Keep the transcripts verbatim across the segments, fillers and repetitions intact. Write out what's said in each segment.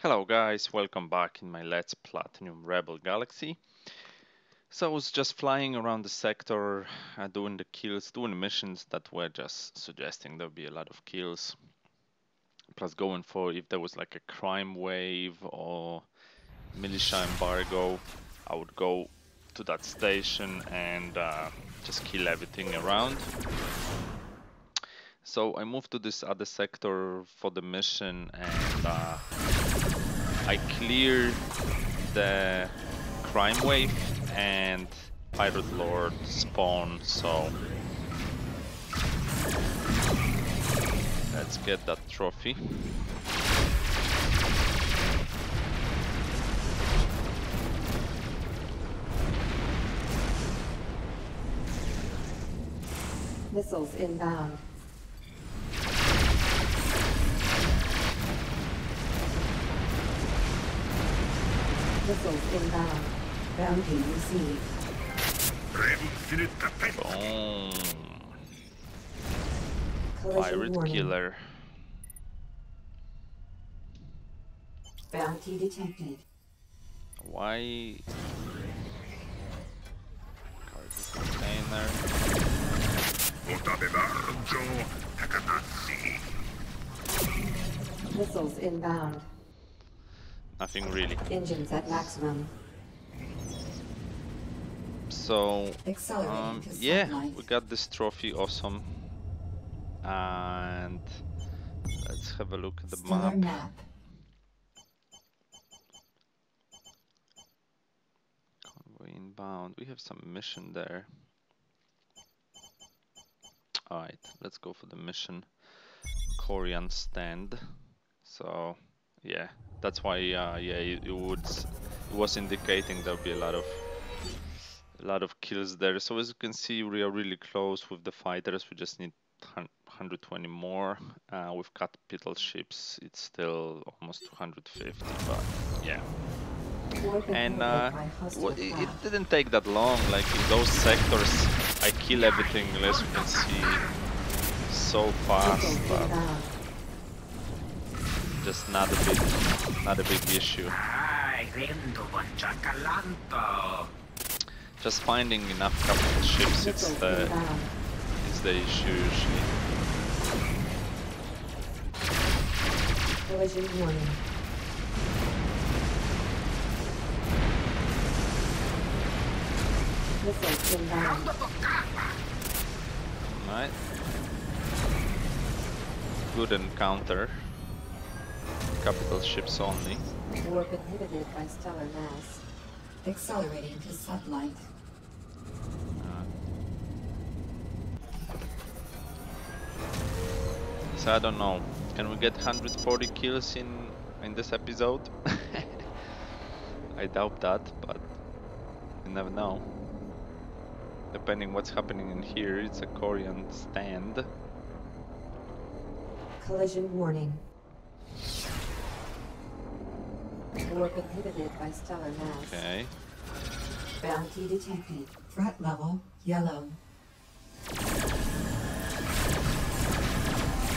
Hello guys, welcome back in my Let's Platinum Rebel Galaxy. So I was just flying around the sector, uh, doing the kills, doing missions that were just suggesting there would be a lot of kills. Plus going for if there was like a crime wave or militia embargo, I would go to that station and uh, just kill everything around. So I moved to this other sector for the mission and uh, I cleared the crime wave and Pirate Lord spawn, so let's get that trophy. Missiles inbound. Missiles inbound. Bounty received. Boom. Pirate killer. Bounty detected. Why? Cargo container. Missiles inbound. Nothing really. Engines at maximum. So, um, yeah, we got this trophy, awesome. And let's have a look at the map. map. Convoy inbound. We have some mission there. Alright, let's go for the mission. Korian Stand. So, yeah. That's why, uh, yeah, it, it, would, it was indicating there'll be a lot of a lot of kills there. So as you can see, we are really close with the fighters. We just need one hundred twenty more. Uh, we've got Pital ships. It's still almost two hundred fifty, but yeah. And uh, well, it, it didn't take that long. Like in those sectors, I kill everything, as you can see, so fast. But just not a big, not a big issue. Just finding enough capital ships, it's the, it's the issue usually. Alright. Good encounter. Capital ships only. Warp inhibited by stellar mass. Accelerating to sublight. Uh. So I don't know. Can we get one hundred forty kills in in this episode? I doubt that, but you never know. Depending what's happening in here, it's a Korian Stand. Collision warning. Warp inhibited by stellar mass. Okay. Bounty detected. Threat level yellow.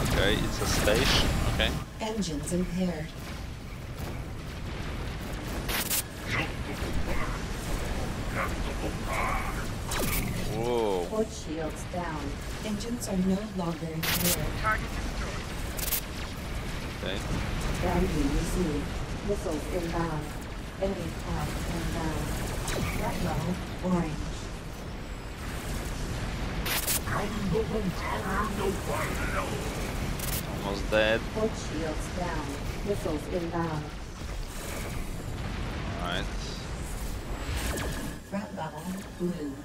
Okay, it's a station. Okay. Engines impaired. Whoa. Port shields down. Engines are no longer impaired. Target destroyed. Okay. Bounty received. Missiles inbound. Enemy clouds inbound. Threat level orange. Almost dead. Port shields down. Missiles inbound. Alright. Threat level blue.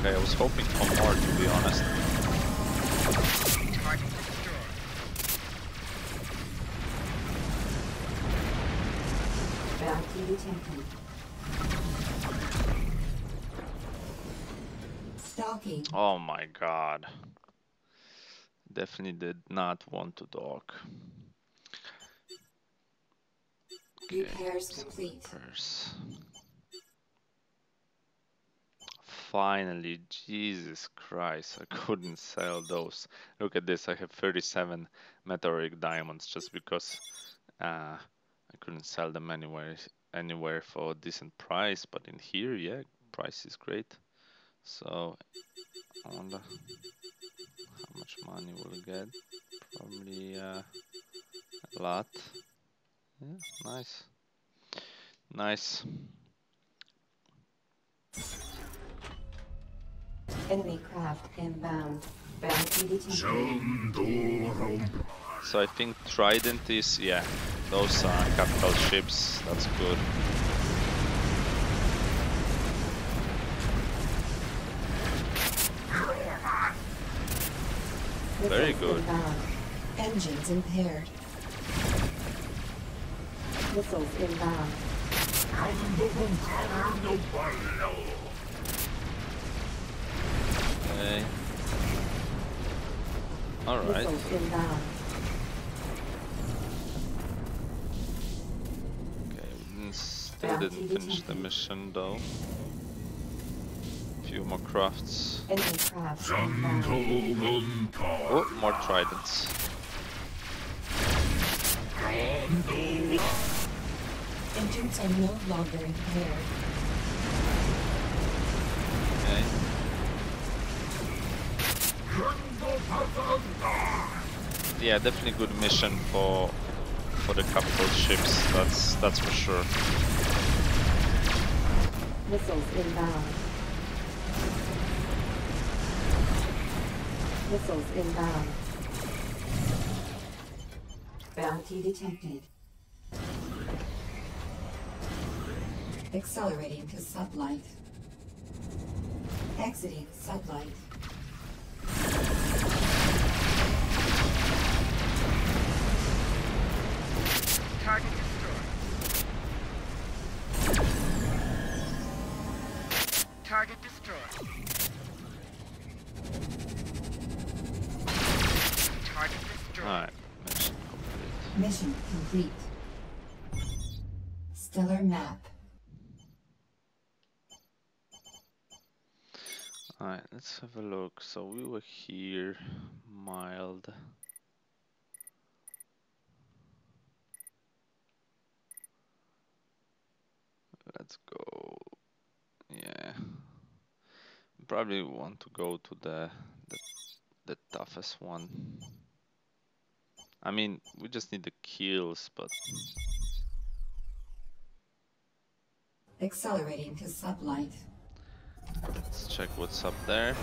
Okay, I was hoping for more, to be honest. Stalking. Oh my god. Definitely did not want to dock. Okay. Repairs complete. Repairs. finally, Jesus Christ, I couldn't sell those. Look at this, I have thirty-seven meteoric diamonds just because uh, I couldn't sell them anywhere anywhere for a decent price, but in here, yeah, price is great. So, I wonder how much money we'll get, probably uh, a lot. Yeah, nice, nice. Enemy craft inbound. So I think Trident is, yeah, those are capital ships, that's good. Very good. Engines impaired. Missiles inbound. Okay. Alright. Okay, we didn't, still didn't finish the mission though. A few more crafts. Oh, more tridents. Engines are no longer impaired. Okay. Yeah, definitely good mission for for the capital ships. That's that's for sure. Missiles inbound. Missiles inbound. Bounty detected. Accelerating to sublight. Exiting sublight. Target destroyed. Target destroyed. Target destroyed. All right. Mission complete. Mission complete. Stellar map. Alright, let's have a look. So we were here, mild. Let's go. Yeah. Probably want to go to the the, the toughest one. I mean, we just need the kills, but accelerating to sublight. Let's check what's up there.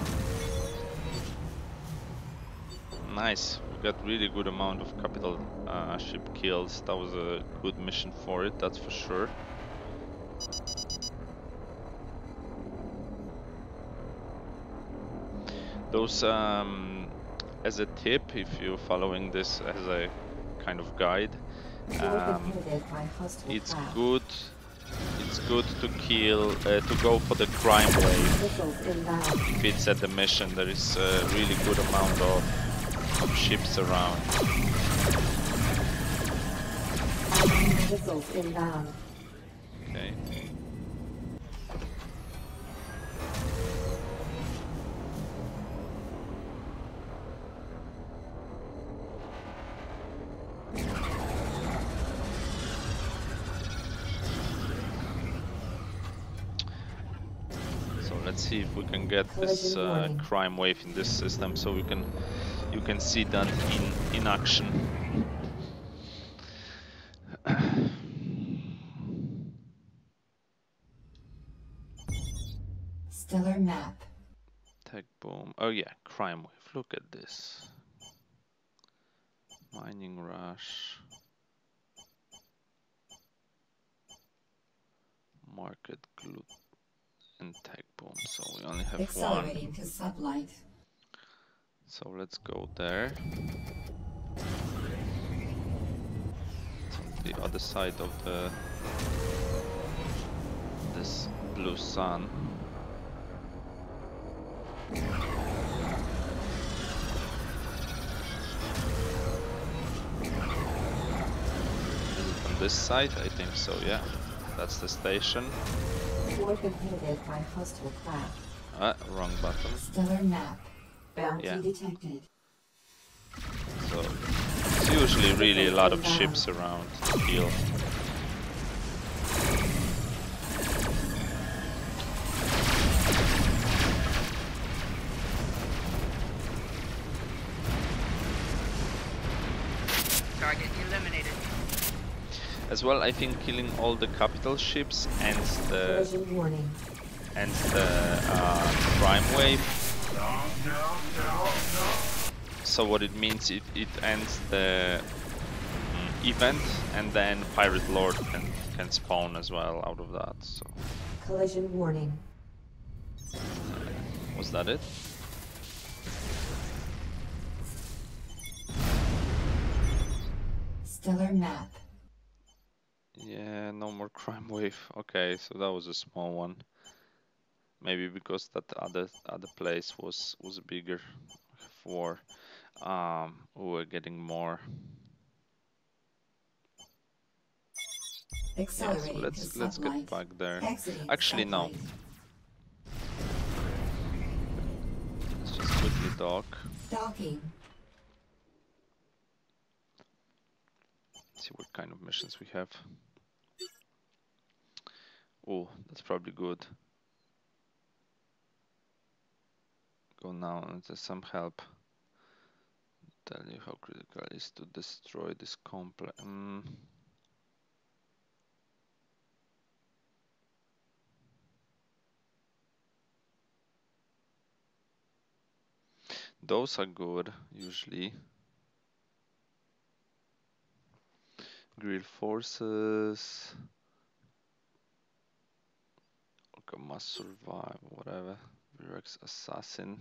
Nice, we got really good amount of capital uh, ship kills. That was a good mission for it, that's for sure. Those, um, as a tip, if you're following this as a kind of guide, um, it's good. It's good to kill, uh, to go for the crime wave. If it's at the mission, there is a really good amount of, of ships around. Okay. See if we can get this uh, crime wave in this system, so we can you can see that in in action. Stellar map. Tech boom. Oh yeah, crime wave. Look at this. Mining rush. Market glue. And tech boom, so we only have accelerating one. To sublight. So let's go there. It's on the other side of the this blue sun. Is it on this side? I think so, yeah. That's the station. By hostile craft. Uh, wrong button. Stellar map. Bounty yeah. detected. So, it's usually really a lot of ships around the field. Target eliminated. As well, I think killing all the capital ships and the and the uh, prime wave. No, no, no, no. So what it means, it it ends the event, and then Pirate Lord can can spawn as well out of that. So. Collision warning. Was that it? Stellar map. Yeah, no more crime wave. Okay, so that was a small one. Maybe because that other other place was was bigger. Four. Um, we're getting more. Yeah, so let's let's get back there. Actually, no. Let's just quickly dock. Docking. Let's see what kind of missions we have. Oh, that's probably good. Go now and there's some help. Tell you how critical it is to destroy this complex. Mm. Those are good usually. Guerrilla forces. Okay, must survive, whatever. Vrex assassin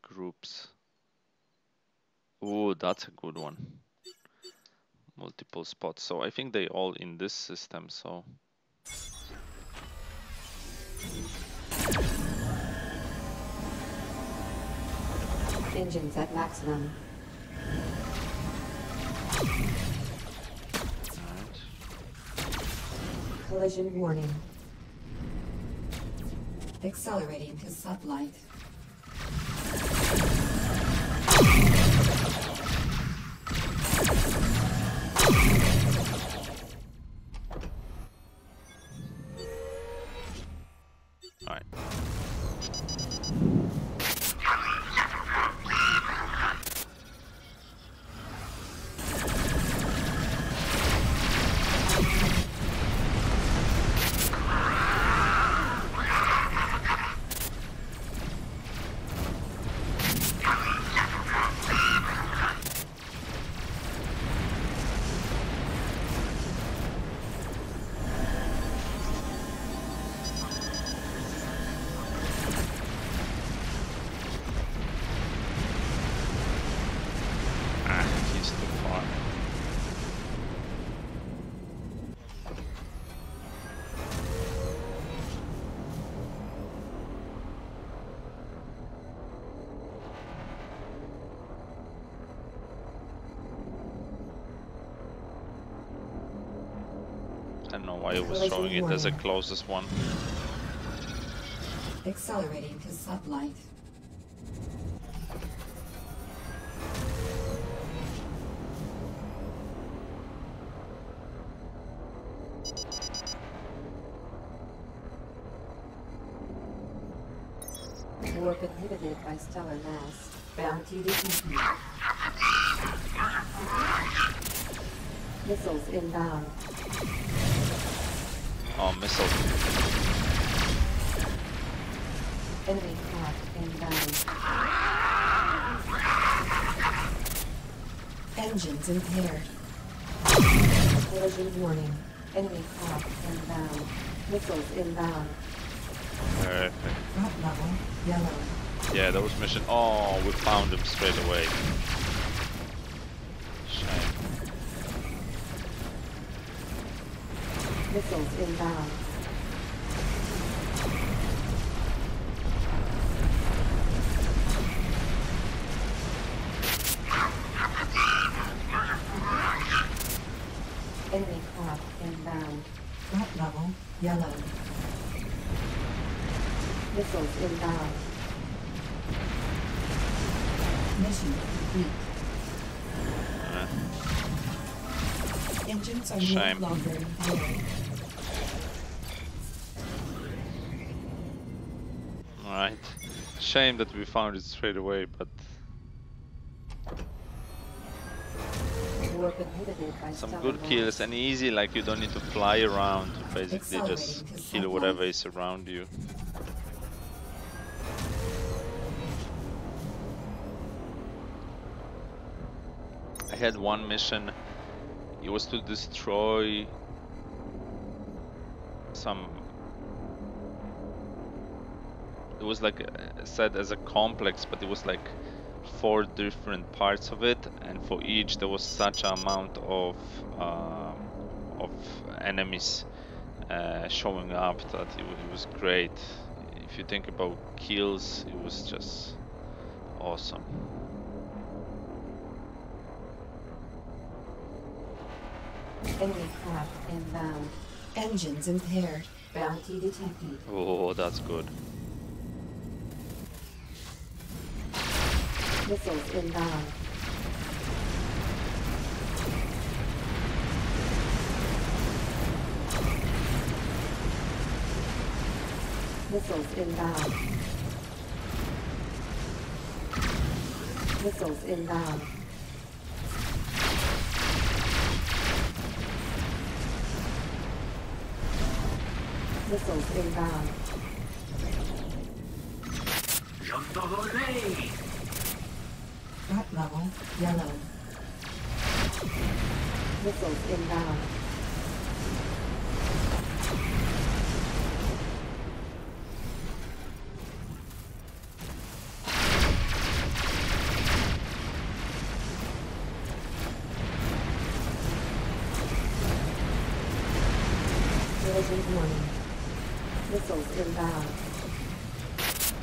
groups. Oh, that's a good one. Multiple spots. So I think they all in this system. So engines at maximum. Right. Collision warning. Accelerating to sublight. All right. I don't know why it was showing it as the closest one. Accelerating to sublight. Warp inhibited by stellar mass. Bounty detected. Missiles inbound. Oh, missile. Enemy caught inbound. Engines impaired. Collision warning. Enemy caught inbound. Missiles inbound. Perfect. Top level, yellow. Yeah, that was mission. Oh, we found him straight away. Missiles inbound. Enemy craft inbound. Top level, yellow. Missiles inbound. Mission complete. Engines are Shame. no longer firing. Alright. Shame that we found it straight away, but some good kills and easy, like you don't need to fly around, basically just kill whatever is around you. I had one mission, it was to destroy some, it was like said as a complex, but it was like four different parts of it, and for each there was such an amount of uh, of enemies uh, showing up that it, it was great. If you think about kills, it was just awesome. Enemy craft inbound. Engines impaired. Bounty detected. Oh, that's good. Missiles inbound. Missiles inbound. Missiles inbound. Missiles inbound. Jump the hole. Threat level yellow. Missiles inbound. Diligent warning. Missiles inbound.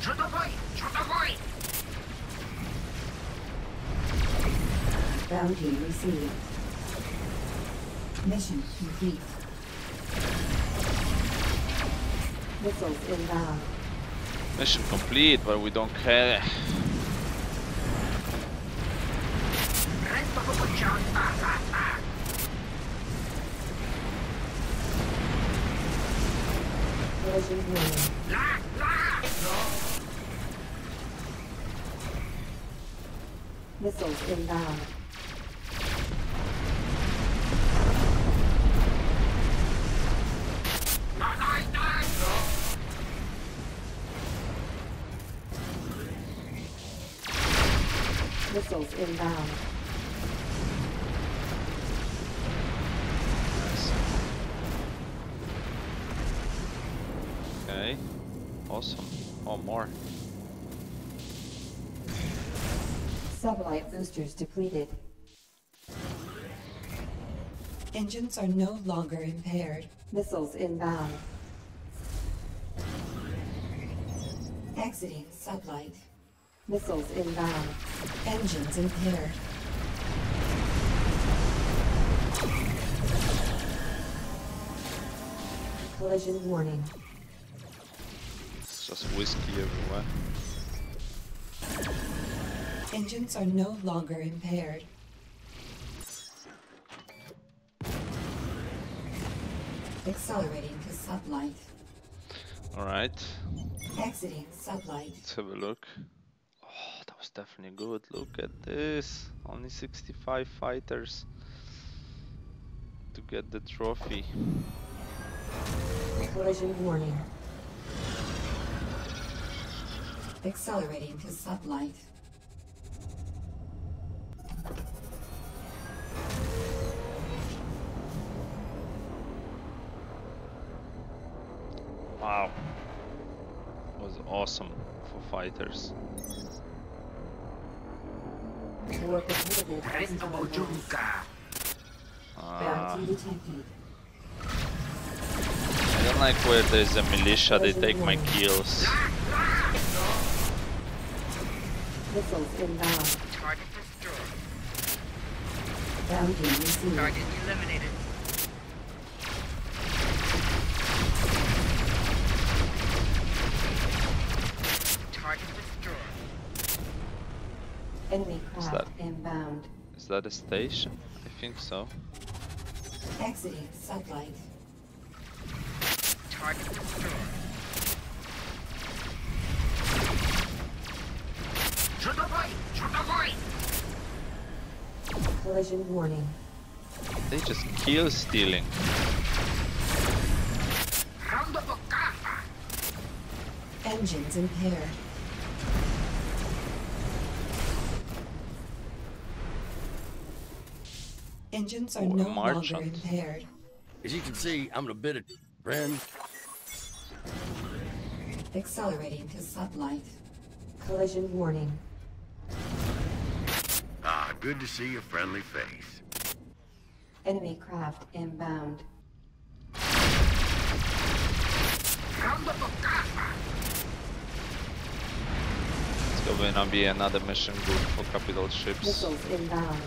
Shoot the boy! Shoot the boy! Bounty received. Mission complete. Missiles inbound. Mission complete, but we don't care. Missiles inbound. Missiles inbound. Nice. Okay. Awesome. Oh, more. Sublight boosters depleted. Engines are no longer impaired. Missiles inbound. Exiting sublight. Missiles inbound. Engines impaired. Collision warning. It's just whiskey everywhere. Engines are no longer impaired. Accelerating to sublight. Alright. Exiting sublight. Let's have a look. Definitely good. Look at this. Only sixty-five fighters to get the trophy. Collision warning. Accelerating to sublight. Wow, that was awesome for fighters. Ah. I don't like where there's a militia, they take my kills. Missiles inbound. Target destroyed. Bounty received. Target eliminated. Enemy craft inbound. Is that a station? I think so. Exiting satellite. Target destroyed. To the right! To the right! Collision warning. They just kill stealing. Round of Okara. Engines impaired. Engines are oh, no longer impaired. As you can see, I'm a bit of friend. Accelerating to satellite. Collision warning. Ah, good to see a friendly face. Enemy craft inbound. It's going to be another mission group for capital ships. Missiles inbound.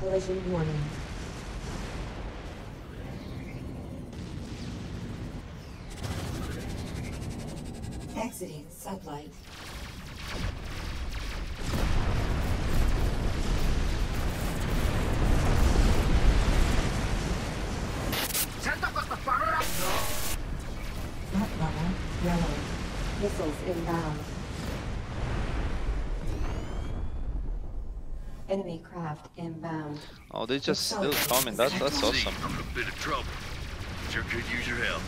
Collision warning. Exiting satellite. Send up the fire up! Not bubble, yellow. Missiles inbound. Enemy craft inbound. Oh, they just still coming. That's that's awesome. I'm in a bit of trouble. Sure could use your help.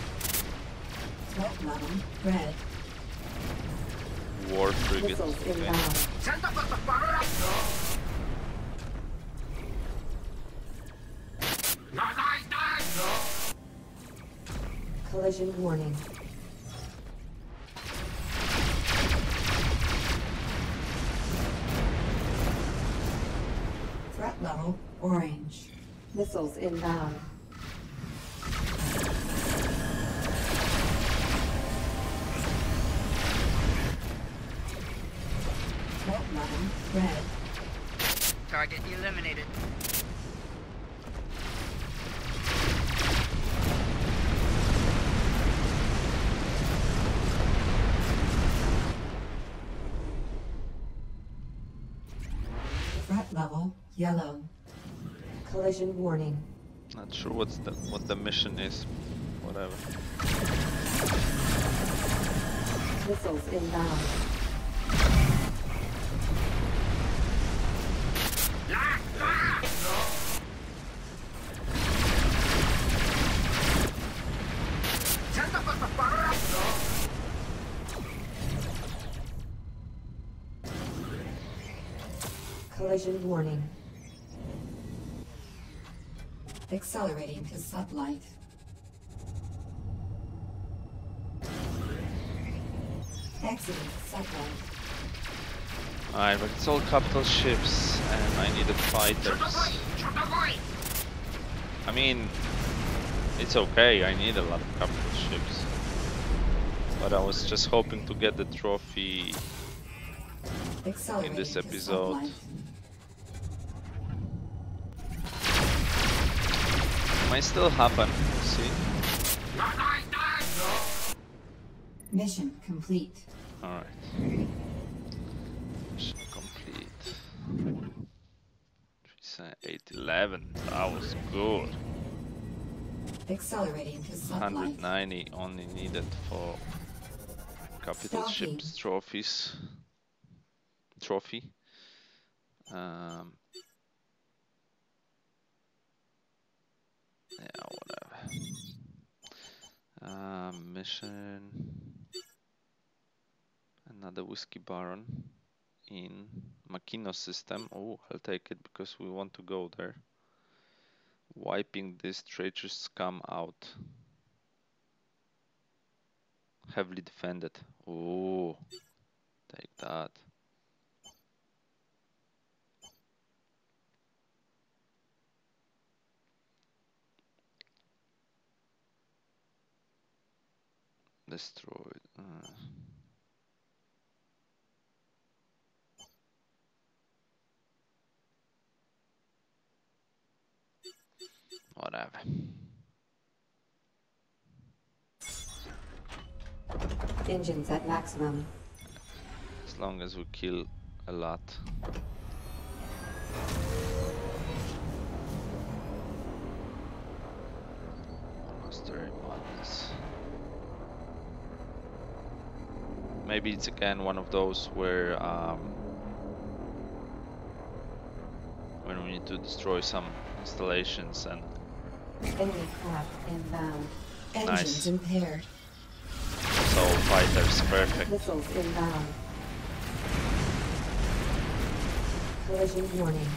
Red level, red. War frigate. Send up the fire up! Not nice, nice! Collision warning. Level orange. Missiles inbound. Red level red. Target eliminated. Red level yellow. Collision warning. Not sure what's the what the mission is. Whatever. Missiles inbound. Ah, ah! Collision warning. Accelerating to satellite. Exiting satellite. Alright, but it's all capital ships and I needed fighters. I mean, it's okay, I need a lot of capital ships. But I was just hoping to get the trophy in this episode. Might still happen, we'll see. Mission complete. Alright. Mission complete. eight eleven, that was good. Accelerating to satellite. one ninety only needed for capital Stalking. ships trophies. Trophy. Um, Yeah, whatever. Uh, mission. Another whiskey baron in Makino system. Oh, I'll take it because we want to go there. Wiping this traitorous scum out. Heavily defended. Oh, take that. Destroyed. Uh. Whatever. craft engines at maximum. As long as we kill a lot. Mastery Madness. Maybe it's again one of those where um, when we need to destroy some installations and enemy craft inbound. Nice. Engines impaired. So fighters perfect. Missiles inbound. Collision warning.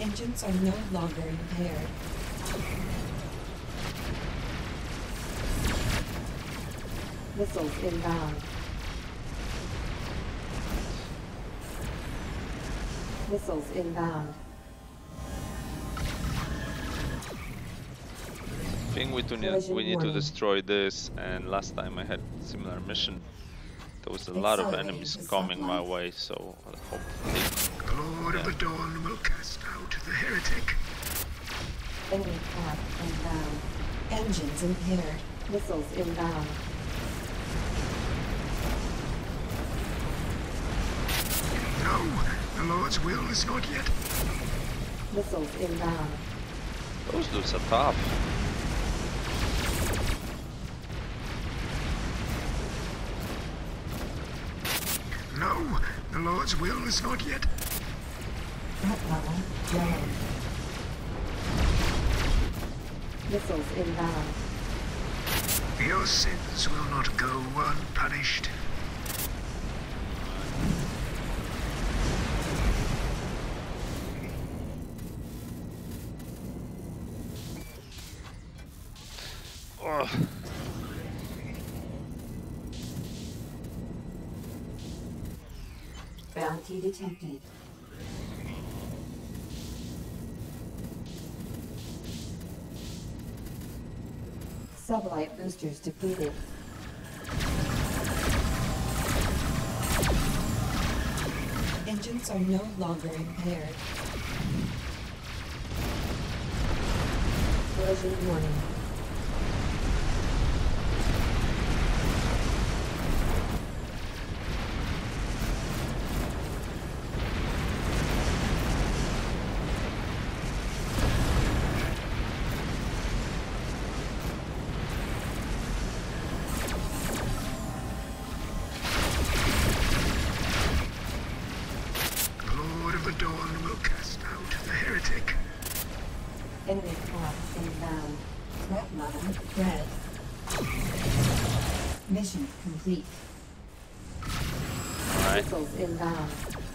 Engines are no longer impaired. Missiles inbound. Missiles inbound. I think we, do need, we need to destroy this, and last time I had a similar mission. There was a lot of enemies coming my way, so hopefully... The Lord yeah. of the Dawn will cast out the heretic. Enemy cap inbound. Engines impaired. Missiles inbound. No, the Lord's will is not yet. Missiles inbound. Those dudes are top. No, the Lord's will is not yet. That level down. Missiles inbound. Your sins will not go unpunished. Bounty detected. Sublight boosters depleted. Engines are no longer impaired. Collision warning.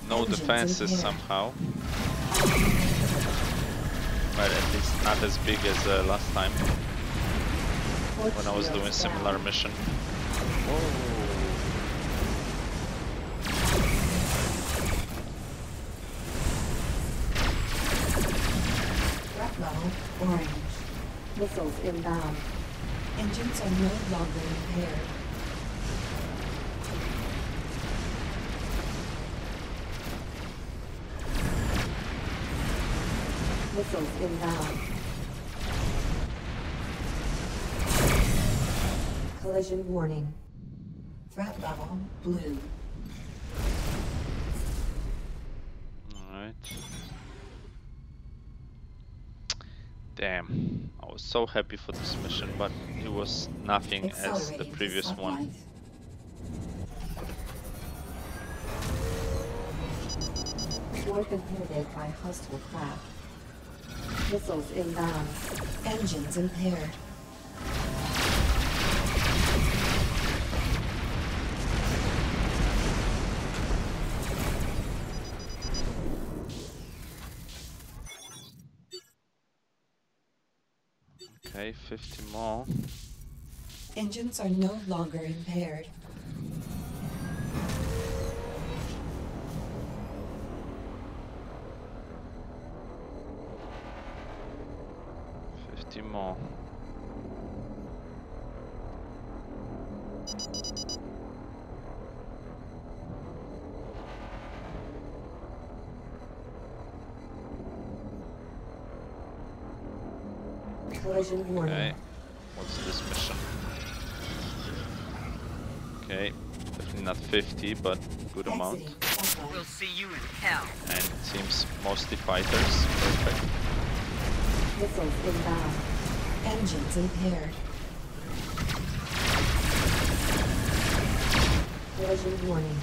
No defenses somehow, but at least not as big as uh, last time when I was doing similar mission. Whoa. Red level orange. Missiles inbound. Engines are no longer impaired. Missiles inbound. Collision warning. Threat level blue. Alright. Damn. I was so happy for this mission, but it was nothing as the previous one. Warp inhibited by hostile craft. Missiles inbound. Engines impaired. Okay, fifty more. Engines are no longer impaired. More. Explosion warning. Okay. What's this mission? Okay. Definitely not fifty, but good amount. We'll see you in hell. And it seems mostly fighters. Perfect. Missiles inbound. Engines impaired. Explosion warning.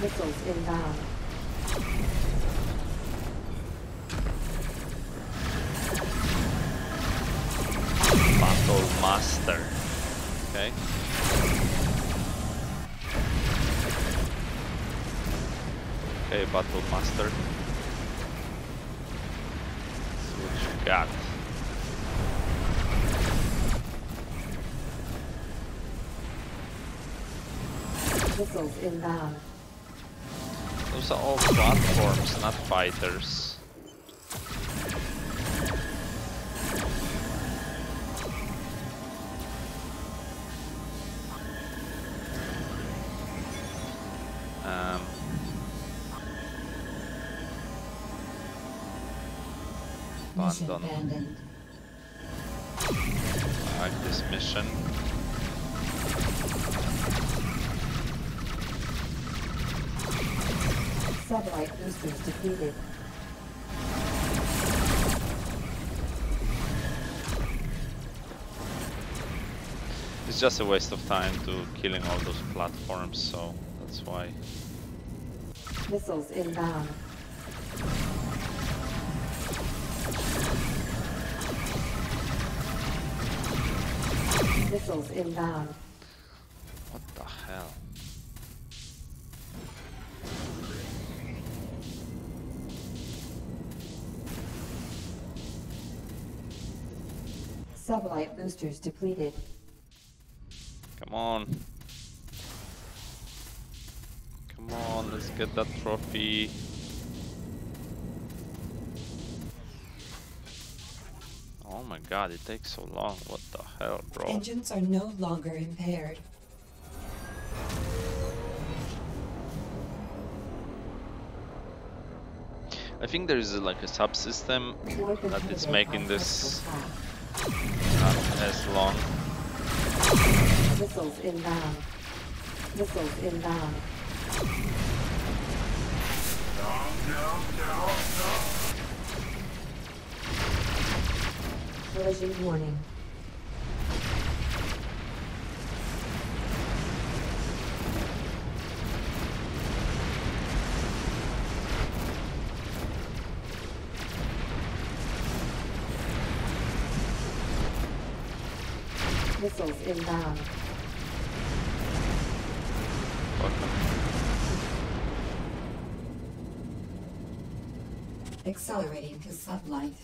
Missiles inbound. Battle Master. Okay. Okay, Battle Master. Let's see what you got. Missiles inbound. Those are all platforms, not fighters. Um. Abandon. I like this mission. Satellite boosters defeated. It's just a waste of time to killing all those platforms, so that's why. Missiles inbound. Missiles inbound. What the hell? Satellite boosters depleted. Come on. Come on, let's get that trophy. Oh my god, it takes so long. What the hell, bro? Engines are no longer impaired. I think there is like a subsystem that is making this not as long. Missiles inbound. Missiles inbound. No, no, no, no. Collision warning. Missiles inbound. Accelerating to sublight.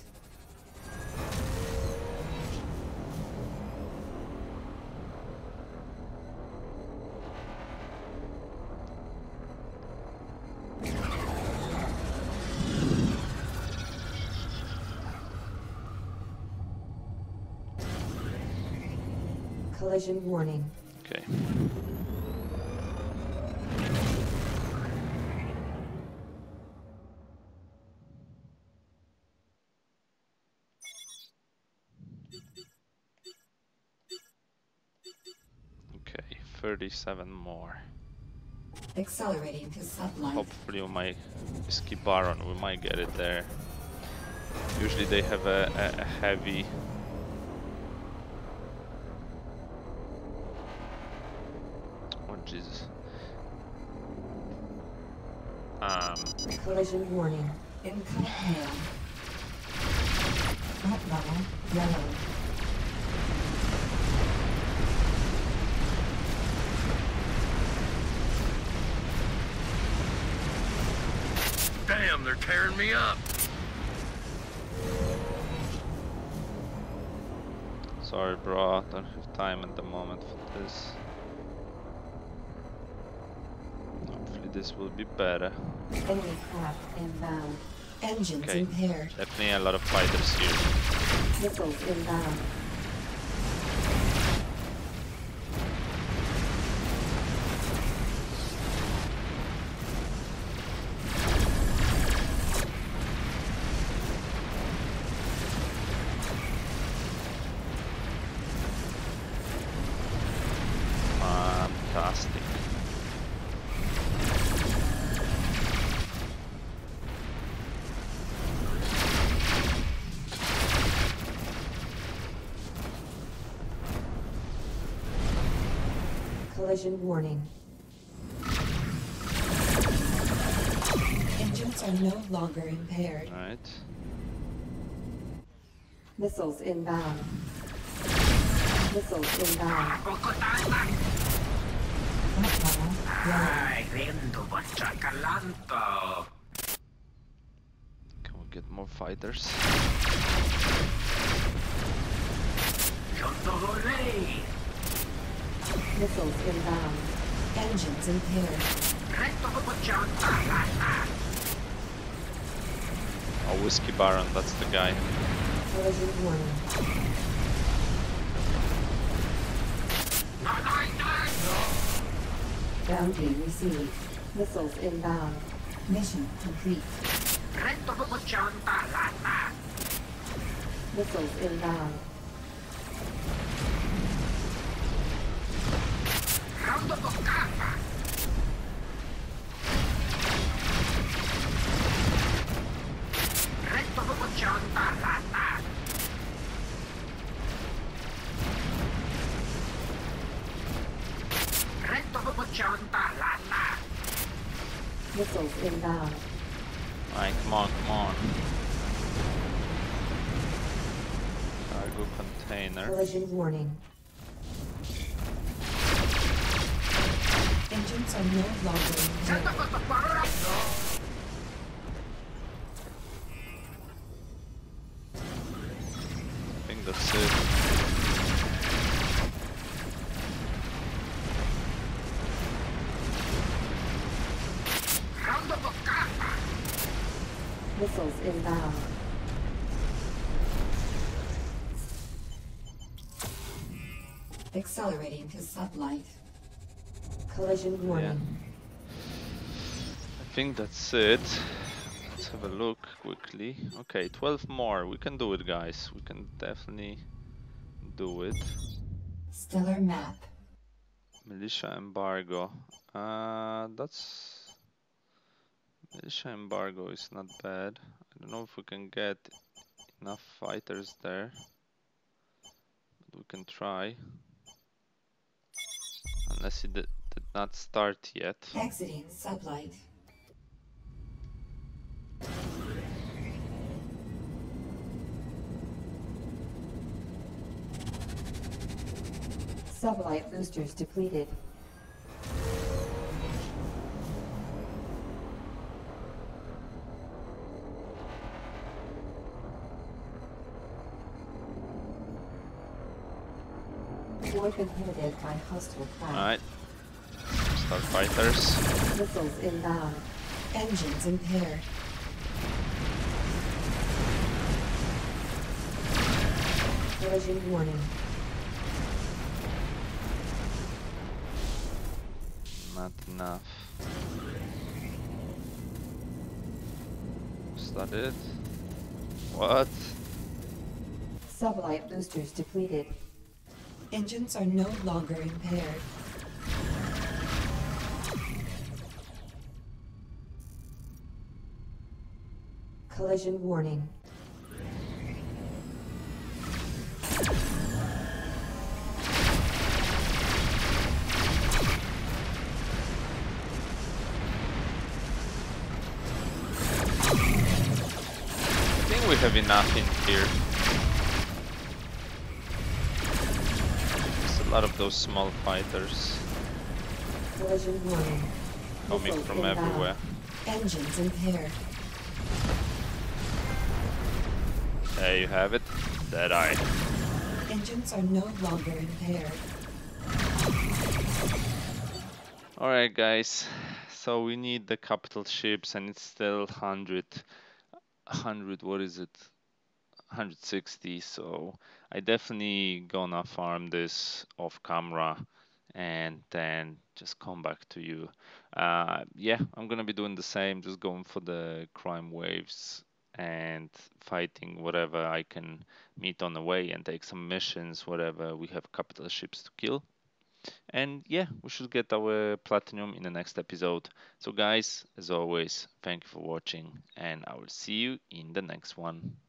Collision warning. Okay. Okay, thirty-seven more. Accelerating to sublight. Hopefully we might skip Baron, we might get it there. Usually they have a, a, a heavy Jesus. Um. Collision warning. Incoming hail. Top level yellow. Damn, they're tearing me up. Sorry, bro. I don't have time at the moment for this. This will be better. Enemy craft inbound. Engines okay. impaired. Definitely a lot of fighters here. Missiles inbound. collision warning. Engines are no longer impaired. All right. Missiles inbound. Missiles inbound. Ay, lindo bachacalanta. Can we get more fighters? Missiles inbound. Engines impaired. Oh, Whiskey Baron, that's the guy. Collision warning. Boundary received. Missiles inbound. Mission complete. Missiles inbound. Missiles inbound. Alright, come on, come on. Cargo container. Collision warning. Engines are no longer I think that's it. Missiles inbound. Accelerating to sublight. Collision warning. Yeah. I think that's it. Let's have a look quickly. Okay, twelve more. We can do it, guys. We can definitely do it. Stellar map. Militia embargo. Uh, that's... Militia embargo is not bad. I don't know if we can get enough fighters there. But we can try. Unless it did not start yet. Exiting sublight. Sublight boosters depleted. Inhibited by hostile fire. Alright. Start fighters. Missiles inbound. Engines impaired. Collision warning. Not enough. Is that it? What? Sublight boosters depleted. Engines are no longer impaired. Collision warning. I think we have enough in here. A lot of those small fighters coming from everywhere. Engines impaired. There you have it. Deadeye. Engines are no longer impaired. Alright, guys. So we need the capital ships, and it's still one hundred. one hundred, what is it? one hundred sixty, so I definitely gonna farm this off camera and then just come back to you. Uh, yeah, I'm gonna be doing the same, just going for the crime waves and fighting whatever I can meet on the way and take some missions, whatever we have capital ships to kill. And yeah, we should get our platinum in the next episode. So guys, as always, thank you for watching and I will see you in the next one.